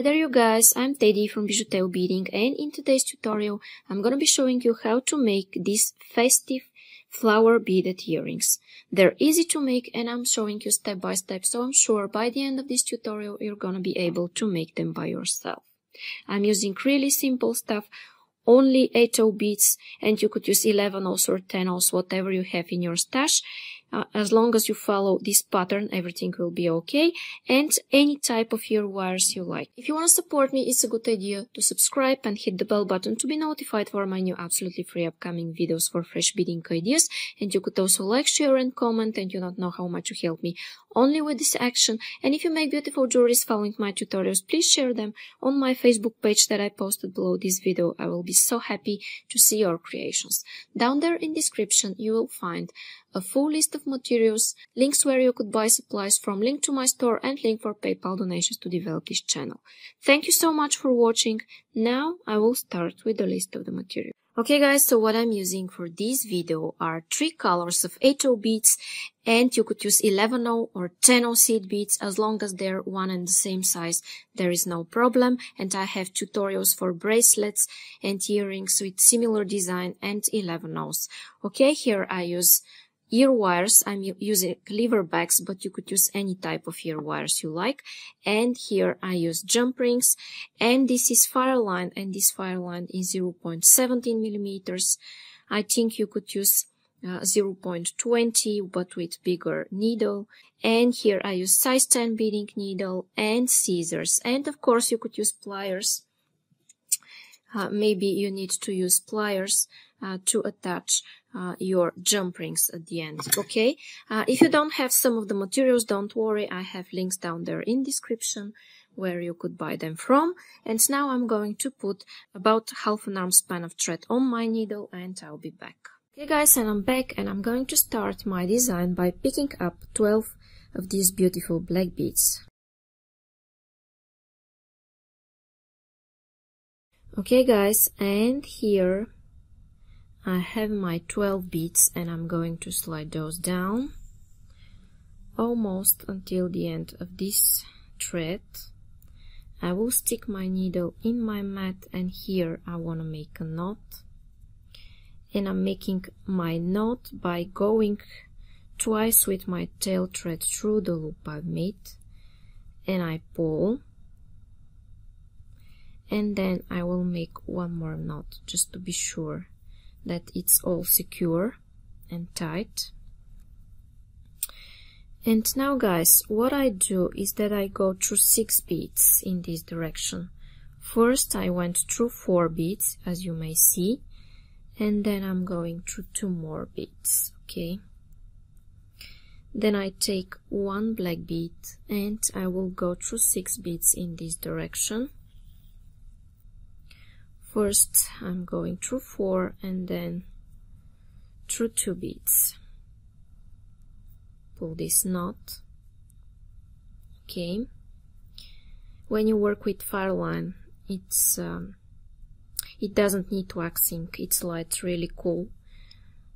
Hi there you guys, I'm Teddy from Bijuteo Beading, and in today's tutorial I'm gonna be showing you how to make these festive flower beaded earrings. They're easy to make and I'm showing you step by step, so I'm sure by the end of this tutorial you're gonna be able to make them by yourself. I'm using really simple stuff, only 8-0 beads, and you could use 11-0s or 10-0s, whatever you have in your stash. As long as you follow this pattern, everything will be okay, and any type of ear wires you like. If you want to support me, it's a good idea to subscribe and hit the bell button to be notified for my new absolutely free upcoming videos for fresh beading ideas, and you could also like, share and comment, and you don't know how much you help me only with this action. And if you make beautiful jewelries following my tutorials, please share them on my Facebook page that I posted below this video. I will be so happy to see your creations. Down there in description you will find a full list of materials, links where you could buy supplies from, link to my store and link for PayPal donations to develop this channel. Thank you so much for watching. Now I will start with the list of the material. Okay guys, so what I'm using for this video are 3 colors of 8-0 beads, and you could use 11-0 or 10-0 seed beads. As long as they're one and the same size, there is no problem, and I have tutorials for bracelets and earrings with similar design and 11-0s. Okay, here I use ear wires. I'm using leverbacks, but you could use any type of ear wires you like. And here I use jump rings, and this is Fireline, and this Fireline is 0.17 millimeters. I think you could use 0.20, but with bigger needle. And here I use size 10 beading needle and scissors, and of course you could use pliers. Maybe you need to use pliers to attach your jump rings at the end, okay? If you don't have some of the materials, don't worry, I have links down there in description where you could buy them from. And now I'm going to put about half an arm span of thread on my needle, and I'll be back. Okay guys, and I'm back, and I'm going to start my design by picking up 12 of these beautiful black beads. Okay guys, and here I have my 12 beads, and I'm going to slide those down almost until the end of this thread. I will stick my needle in my mat, and here I want to make a knot, and I'm making my knot by going twice with my tail thread through the loop I've made, and I pull. And then I will make one more knot just to be sure that it's all secure and tight. And now guys, what I do is that I go through 6 beads in this direction. First I went through 4 beads, as you may see, and then I'm going through 2 more beads, okay? Then I take one black bead and I will go through 6 beads in this direction. First I'm going through 4 and then through 2 beads. Pull this knot. Okay. When you work with Fireline, it doesn't need waxing. It's light, really cool,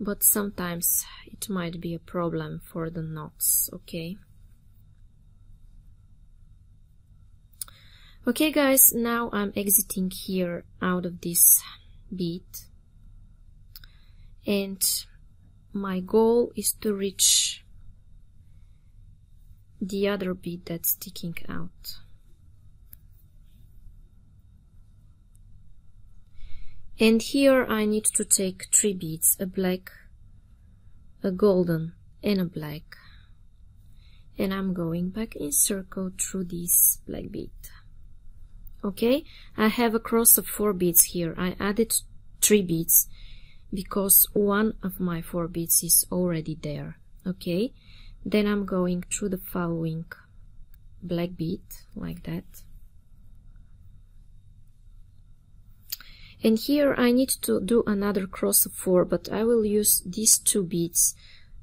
but sometimes it might be a problem for the knots. Okay. Okay guys, now I'm exiting here out of this bead, and my goal is to reach the other bead that's sticking out. And here I need to take 3 beads, a black, a golden and a black, and I'm going back in circle through this black bead. Okay, I have a cross of 4 beads here. I added 3 beads because one of my 4 beads is already there. Okay, then I'm going through the following black bead like that. And here I need to do another cross of 4, but I will use these 2 beads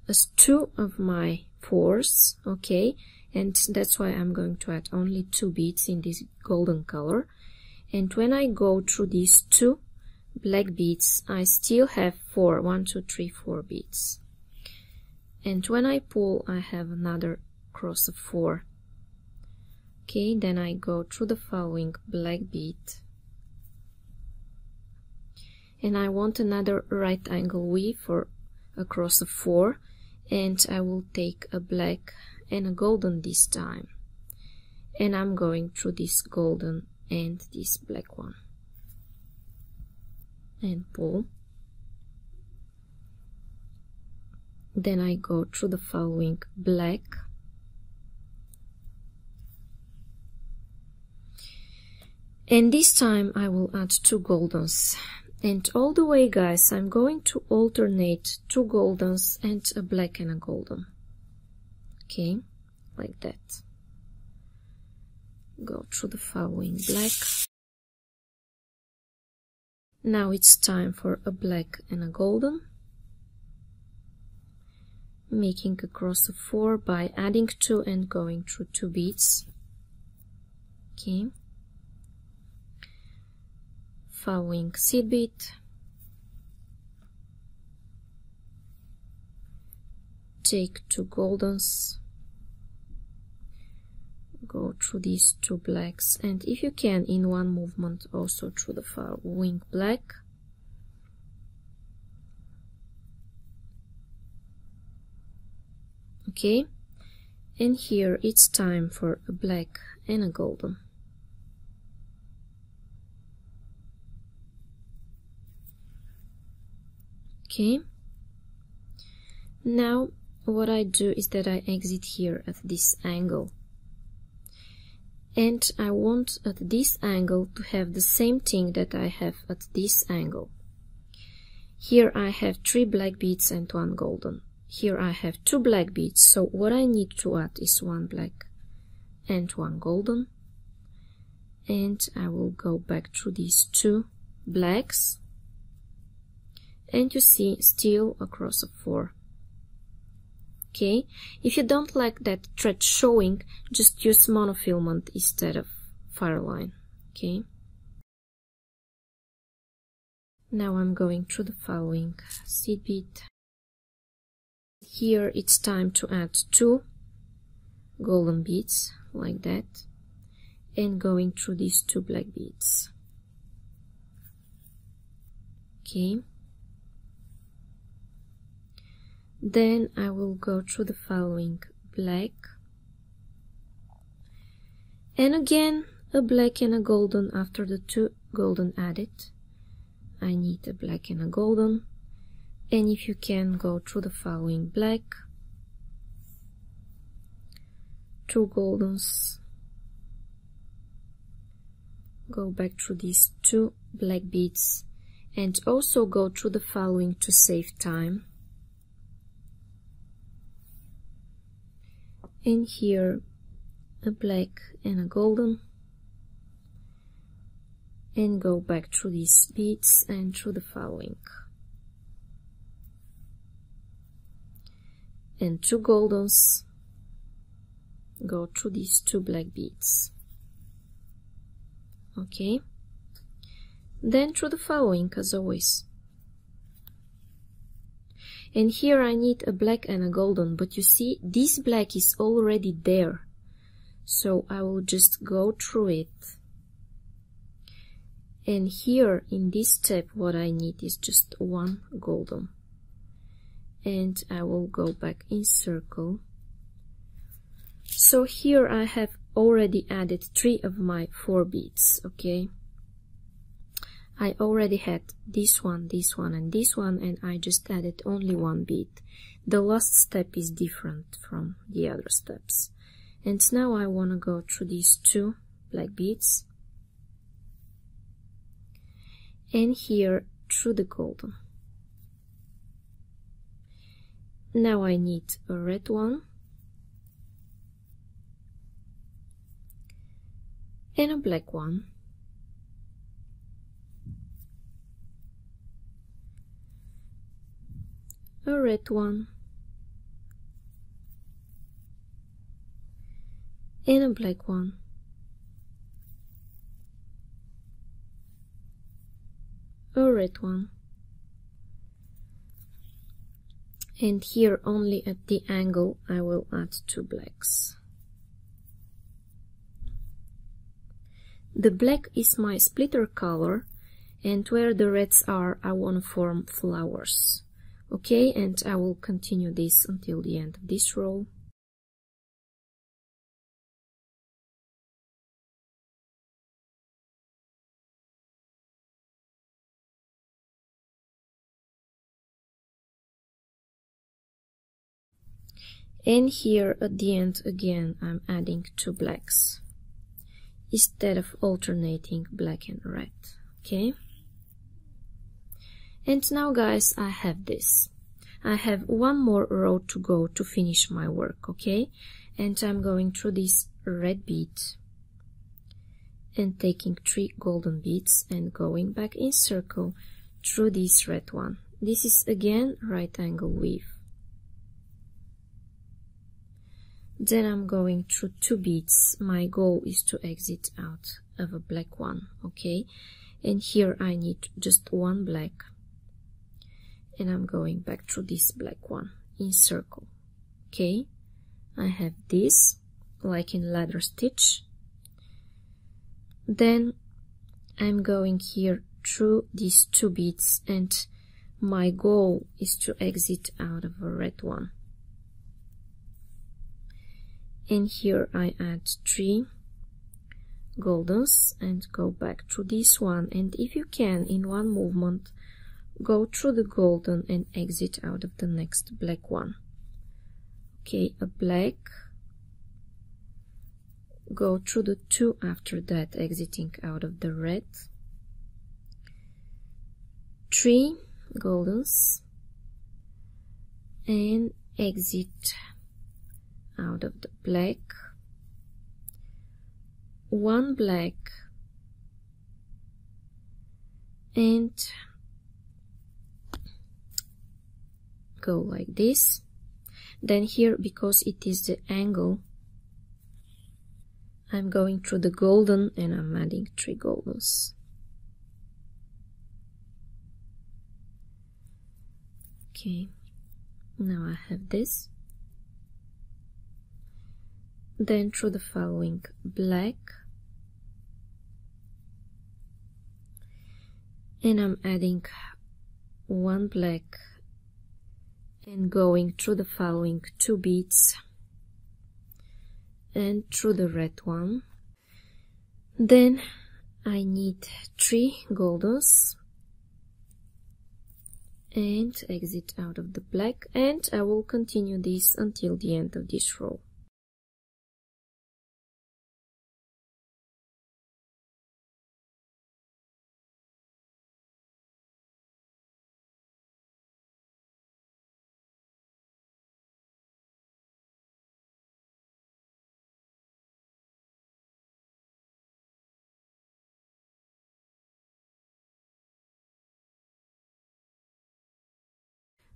as 2 of my 4s, okay? And that's why I'm going to add only 2 beads in this golden color. And when I go through these 2 black beads, I still have 4, 1, 2, 3, 4 beads. And when I pull, I have another cross of 4 Okay, then I go through the following black bead, and I want another right angle weave for across the four, and I will take a black and a golden this time, and I'm going through this golden and this black one and pull. Then I go through the following black, and this time I will add two goldens, and all the way, guys, I'm going to alternate two goldens and a black and a golden. Okay, like that. Go through the following black. Now it's time for a black and a golden, making across the four by adding two and going through two beads. Okay, following seed bead, take two goldens, go through these two blacks, and if you can in one movement also through the following black. Okay, and here it's time for a black and a golden. Okay, now what I do is that I exit here at this angle, and I want at this angle to have the same thing that I have at this angle. Here I have three black beads and one golden. Here I have two black beads, so what I need to add is one black and one golden, and I will go back through these two blacks, and you see still across a four. Okay, if you don't like that thread showing, just use monofilament instead of fireline. Okay, now I'm going through the following seed bead. Here it's time to add two golden beads, like that, and going through these two black beads. Okay. Then I will go through the following black, and again a black and a golden after the two golden added. I need a black and a golden. And if you can, go through the following black, two goldens, go back through these two black beads, and also go through the following to save time. And here a black and a golden, and go back through these beads and through the following. And two goldens, go through these two black beads. Okay, then through the following as always. And here I need a black and a golden, but you see this black is already there, so I will just go through it. And here in this step what I need is just one golden, and I will go back in circle. So here I have already added three of my four beads. Okay, I already had this one and this one, and I just added only one bead. The last step is different from the other steps. And now I want to go through these two black beads, and here through the golden. Now I need a red one and a black one, a red one and a black one, a red one. And here only at the angle I will add two blacks. The black is my splitter color, and where the reds are, I want to form flowers. Okay, and I will continue this until the end of this row. And here at the end again I'm adding two blacks instead of alternating black and red. Okay, and now guys, I have this. I have one more row to go to finish my work. Okay, and I'm going through this red bead and taking three golden beads and going back in circle through this red one. This is again right angle weave. Then I'm going through two beads. My goal is to exit out of a black one, okay? And here I need just one black. And I'm going back through this black one in circle, okay? I have this, like in ladder stitch. Then I'm going here through these two beads and my goal is to exit out of a red one. And here I add three goldens and go back through this one, and if you can in one movement go through the golden and exit out of the next black one. Okay, a black, go through the two after that, exiting out of the red, three goldens and exit out of the black, one black and go like this. Then here, because it is the angle, I'm going through the golden and I'm adding three goldens. Okay, now I have this. Then through the following black and I'm adding one black and going through the following two beads and through the red one. Then I need three goldens and exit out of the black, and I will continue this until the end of this row.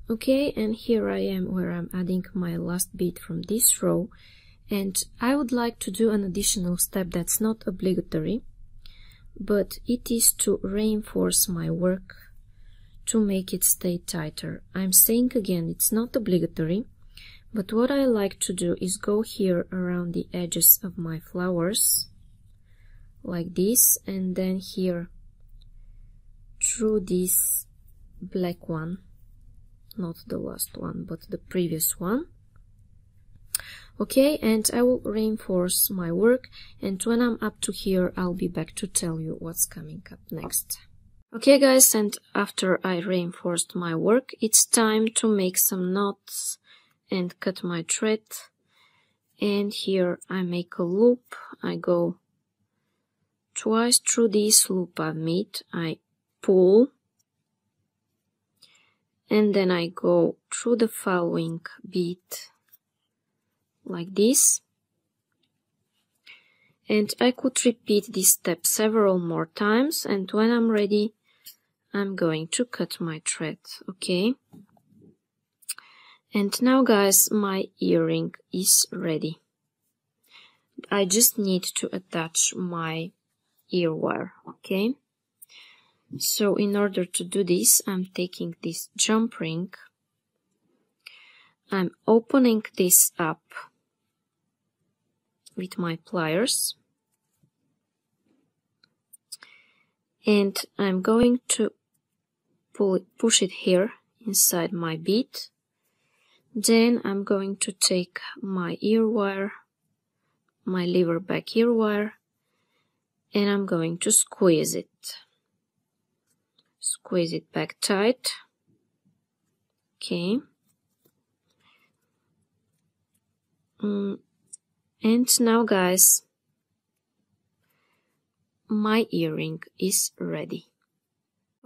Okay, and here I am where I'm adding my last bead from this row, and I would like to do an additional step that's not obligatory, but it is to reinforce my work to make it stay tighter. I'm saying again, it's not obligatory, but what I like to do is go here around the edges of my flowers like this, and then here through this black one, not the last one but the previous one. Okay, and I will reinforce my work, and when I'm up to here I'll be back to tell you what's coming up next. Okay guys, and after I reinforced my work it's time to make some knots and cut my thread, and here I make a loop. I go twice through this loop I've made, I pull, and then I go through the following bead like this, and I could repeat this step several more times, and when I'm ready I'm going to cut my thread. Okay, and now guys, my earring is ready. I just need to attach my ear wire. Okay, so in order to do this, I'm taking this jump ring, I'm opening this up with my pliers, and I'm going to push it here inside my bead. Then I'm going to take my ear wire, my lever back ear wire, and I'm going to squeeze it back tight. Okay. And now, guys, my earring is ready.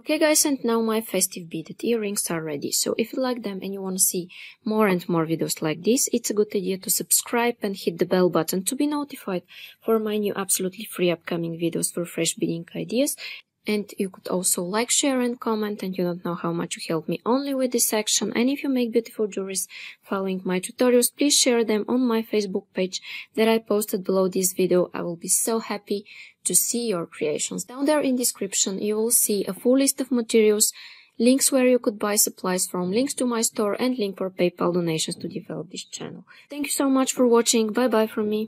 Okay, guys, and now my festive beaded earrings are ready. So if you like them and you want to see more and more videos like this, it's a good idea to subscribe and hit the bell button to be notified for my new absolutely free upcoming videos for fresh beading ideas. And you could also like, share and comment, and you don't know how much you help me only with this action. And if you make beautiful jewelries following my tutorials, please share them on my Facebook page that I posted below this video. I will be so happy to see your creations. Down there in description you will see a full list of materials, links where you could buy supplies from, links to my store and link for PayPal donations to develop this channel. Thank you so much for watching. Bye bye from me.